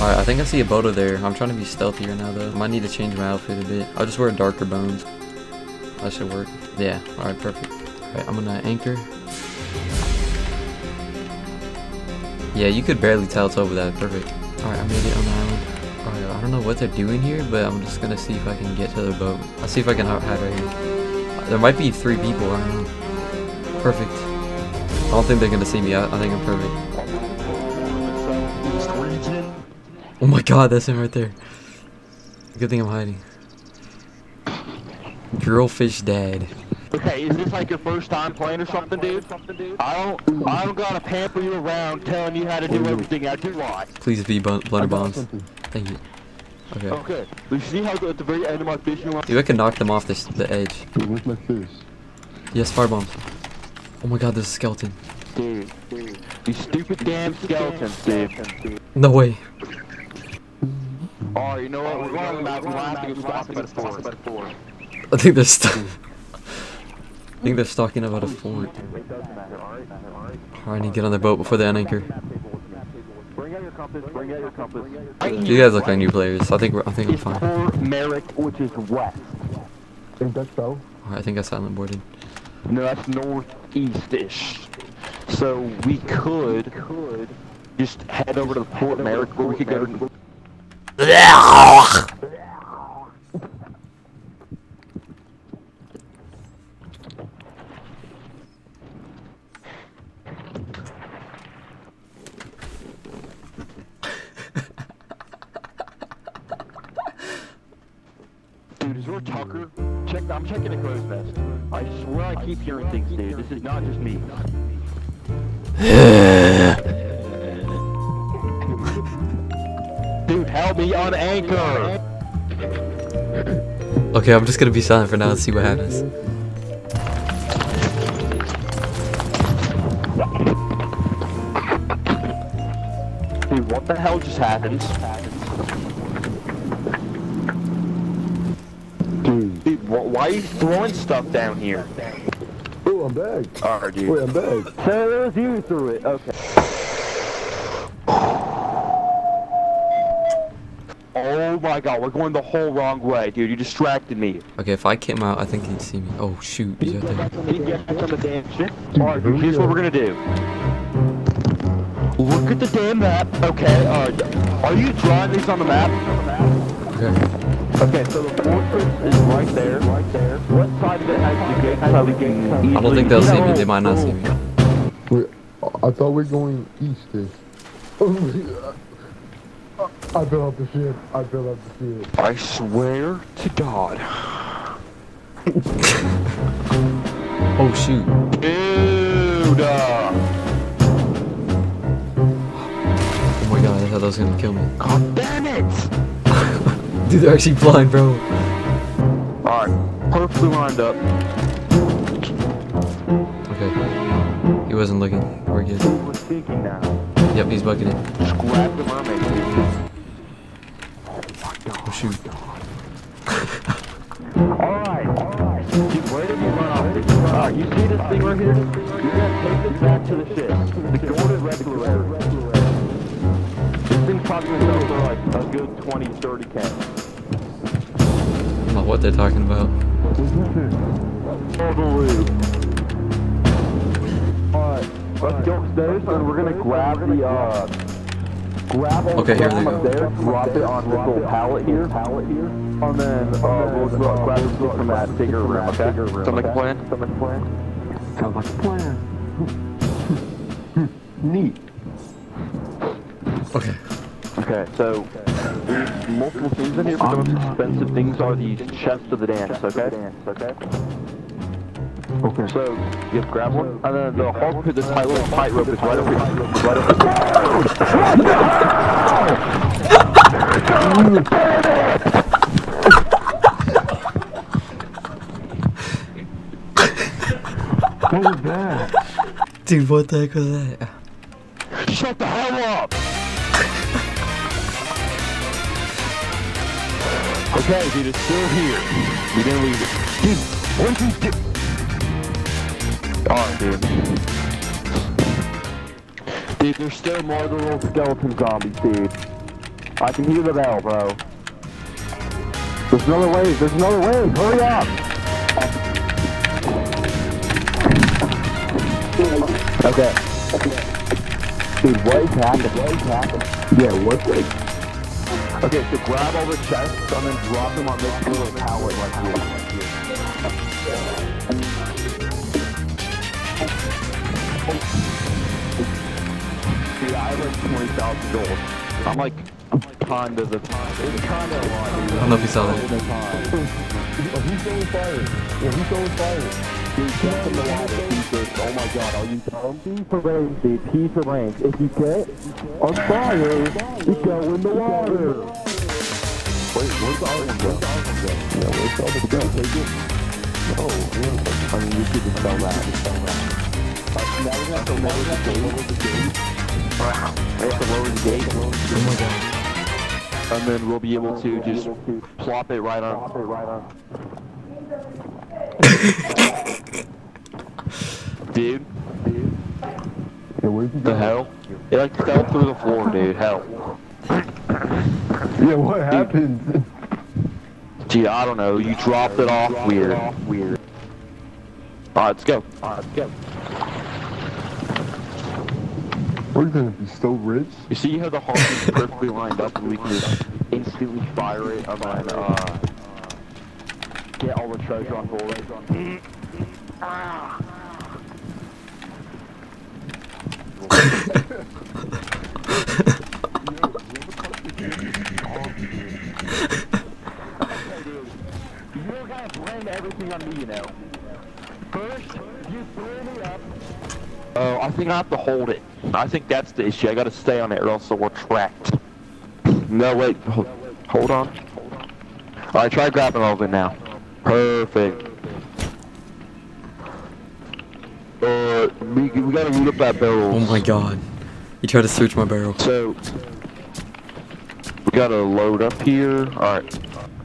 Alright, I think I see a Boda there. I'm trying to be stealthier now, though. I might need to change my outfit a bit. I'll just wear darker bones. That should work. Yeah, alright, perfect. Alright, I'm gonna anchor. Yeah, you could barely tell it's over that. Perfect. Alright, I made it on the island. Alright, I don't know what they're doing here, but I'm just gonna see if I can get to the boat. I'll see if I can hide right here. There might be three people, I don't know. Perfect. I don't think they're gonna see me. I think I'm perfect. Oh my god, that's him right there. Good thing I'm hiding. Girlfish dad. Okay, is this like your first time playing or something, dude? I don't gotta pamper you around telling you how to do everything. I do lie. Please be blunderbombs. Thank you. Okay. Okay. You see how at the very end of my fishing line? Dude, I can knock them off the edge. Dude, where's my fish? Yes, firebombs. Oh my god, there's a skeleton. Dude. You stupid damn skeleton, dude. No way. Oh, you know what? We're going about the fort. I think they're stuck. I think they're stalking about a fort. I need to get on their boat before they unanchor. You guys look like new players, so I think I'm fine. Alright, I think I silent boarded. No, that's northeast-ish. So we could just head over to the Fort Merrick where we could go to... Tucker, I'm checking the crow's nest. I swear I keep hearing things, dude. This is not just me. Dude, help me on anchor! Okay, I'm just gonna be silent for now and see what happens. Dude, what the hell just happened? Dude, why are you throwing stuff down here? Oh, I'm back. Alright, dude. Wait, I'm back. So it was you threw it. Okay. Oh my god, we're going the whole wrong way, dude. You distracted me. Okay, if I came out, I think he'd see me. Oh, shoot. He's right there. Alright, dude, here's what we're gonna do. Look at the damn map. Okay, are you drawing these on the map? Okay. Okay, so the fortress is right there. What side of it has the gate? I don't think they'll see me. They might not see me. Wait, I thought we were going east-ish. I built up the ship. I swear to God. Oh shoot. Dude. Oh my God! I thought that was gonna kill me. God damn it! Dude, they're actually blind, bro. Alright, perfectly lined up. Okay. He wasn't looking. We're good. Yep, he's bucketed. Just grab the mermaid. Oh, shoot. Alright. Dude, where did you run off? Alright, you see this thing right here? You're gonna take this back to the ship. The golden regular. Talking about for like a good 20, 30K. I don't know what they're talking about. Alright, let's go upstairs and we're gonna grab the grab all the stuff up there, drop it on this little pallet here, and then we'll grab the stuff from that bigger room, okay? Sound like a plan? Sounds like a plan. Neat. Okay. So there's multiple things in here, but the most expensive things are these chests of the dance, okay? Okay. So you have grab one, and then the Hulk with this high little tightrope is right over here. What was that? Dude, what the heck was that? Shut the hell up! Okay, dude, it's still here. We didn't leave it. Dude, what did you do? Alright, dude. Dude, there's still more of the little skeleton zombies, dude. I can hear the bell, bro. There's another wave. There's another wave. Hurry up. Okay. Dude, what is happening? What is happening? Yeah, what's like? Okay, so grab all the chests and then drop them on this little tower like here. Dude, I have like 20,000 gold. I'm like a pond. I don't know if you saw that. He's going fire. Yeah, he's going fire. Dude, get in the water. Oh my god, are you dumb? P for range, dude. P for range. If you get on fire, you go in the water. Wait, where's all of them? Yeah, where's all of them? Take it. No, I mean, you could just sell that. Now we have to lower the game. Wow. I have to lower the gate. Oh my god. And then we'll be able to just plop it right on. Dude. The hell? It like fell through the floor, dude. Hell. Yeah, what happened? Dude, I don't know. You dropped it off weird. Alright, let's go. We're gonna be so rich. You see how the heart is perfectly lined up and we can just instantly fire it and then, get all the treasure on board. You're gonna blame everything on me, you know. First, you threw me up. Oh, I think I have to hold it. I think that's the issue. I gotta stay on it or else we're trapped. No, wait. Hold on. Alright, try grabbing all of it now. Perfect. We gotta loot up that barrel. Oh my god. You tried to search my barrel. So, we gotta load up here. Alright.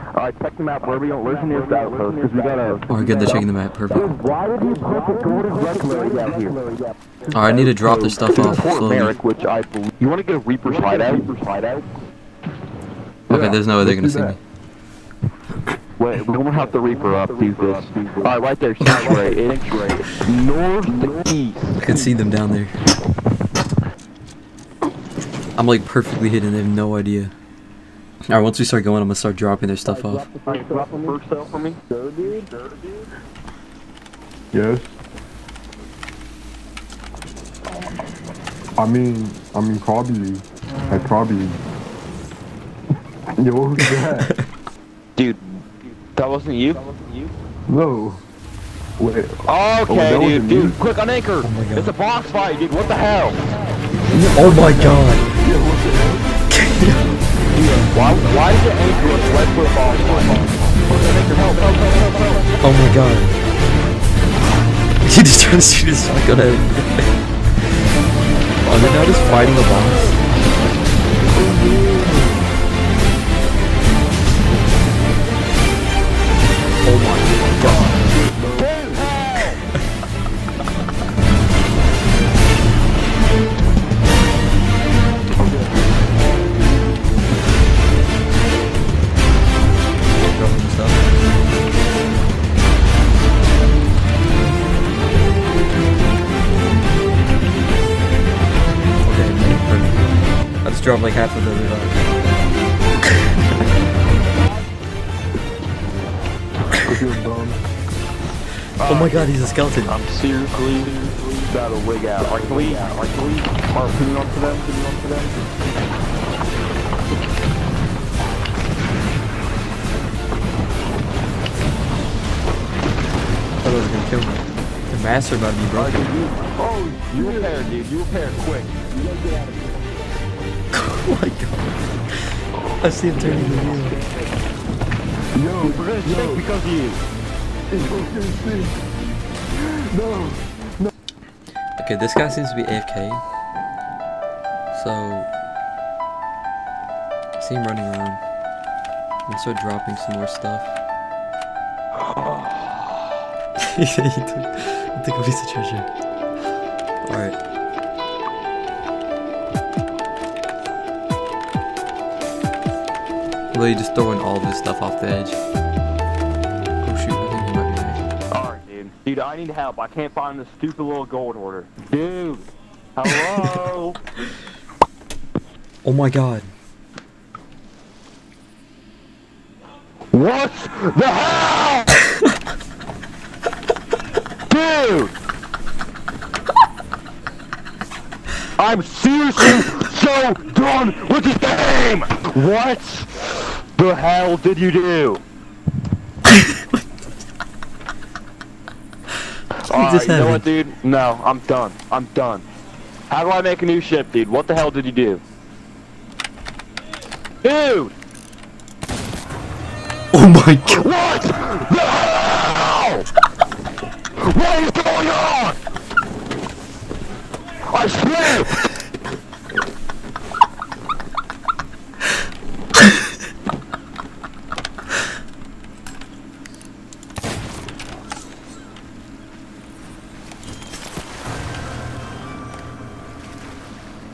Alright, check the map. Where's the nearest outpost? Because we gotta. Oh, good. They're checking the map. Perfect. Dude, why would you put the golden replica down here? Alright, I need to drop this stuff off. Merrick, which I believe. You want to get a Reaper's hideout? Okay, there's no way they're gonna see me. Wait, we don't have the Reaper up. Do this. Alright, right there. Northeast. I can see them down there. I'm like perfectly hidden. They have no idea. Alright, once we start going, I'm gonna start dropping their stuff off. Alright, drop the first cell for me. Go, dude. Yes. I mean, probably. Yo, what was that? Dude, that wasn't you? No. Wait. Okay, oh, dude, quick on anchor. Oh it's a boss fight, dude. What the hell? Oh my god. Why is the anchor right for a ball? Oh my god. He just trying to shoot his shotgun at him. Oh, they're now just fighting the boss. Oh my god. Drop like half of the Oh my god, he's a skeleton. I'm seriously about to wig out. Like we harpoon onto them, I thought it was gonna kill me. The master about me, bro. Oh, you repair, dude. You repair quick. You gotta get out of here. Oh my god. I see him turning the wheel. Yo, we're gonna sink because of you. No, no. Okay, this guy seems to be AFK. So, I see him running around. I'm gonna start dropping some more stuff. He took a piece of treasure. Alright. Literally just throwing all this stuff off the edge. Oh shoot, I think he might be there. Alright, dude. Dude, I need help. I can't find this stupid little gold hoarder. Dude! Hello! Oh my god. What the hell?! Dude! I'm seriously so done with this game! What the hell did you do? Alright, you know what, dude? No, I'm done. I'm done. How do I make a new ship, dude? What the hell did you do? Dude! Oh my god! What the hell?! What is going on?! I swear!